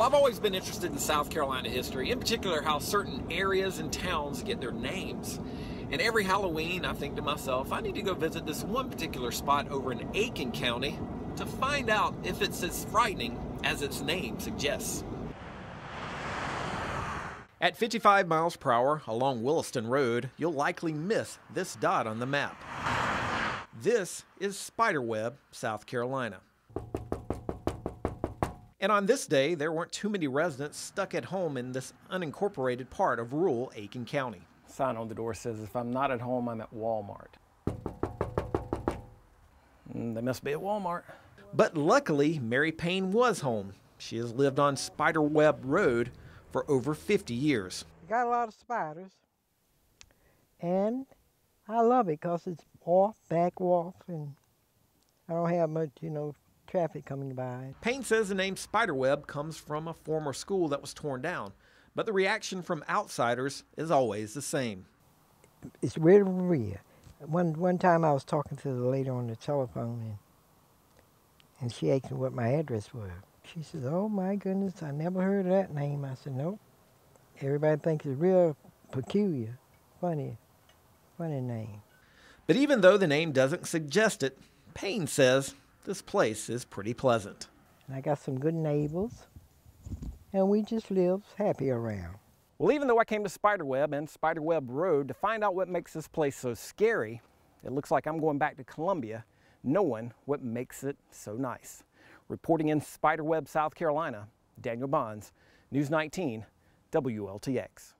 Well, I've always been interested in South Carolina history, in particular how certain areas and towns get their names. And every Halloween, I think to myself, I need to go visit this one particular spot over in Aiken County to find out if it's as frightening as its name suggests. At 55 miles per hour along Williston Road, you'll likely miss this dot on the map. This is Spiderweb, South Carolina. And on this day, there weren't too many residents stuck at home in this unincorporated part of rural Aiken County. A sign on the door says, if I'm not at home, I'm at Walmart. They must be at Walmart. But luckily, Mary Payne was home. She has lived on Spiderweb Road for over 50 years. Got a lot of spiders, and I love it because it's off, back off, and I don't have much, you know, traffic coming by. Payne says the name Spiderweb comes from a former school that was torn down, but the reaction from outsiders is always the same. It's really weird. One time I was talking to the lady on the telephone, and she asked me what my address was. She says, oh my goodness, I never heard of that name. I said, nope. Everybody thinks it's real peculiar, funny name. But even though the name doesn't suggest it, Payne says this place is pretty pleasant. And I got some good neighbors, and we just live happy around. Well, even though I came to Spiderweb and Spiderweb Road to find out what makes this place so scary, it looks like I'm going back to Columbia knowing what makes it so nice. Reporting in Spiderweb, South Carolina, Daniel Bonds, News 19, WLTX.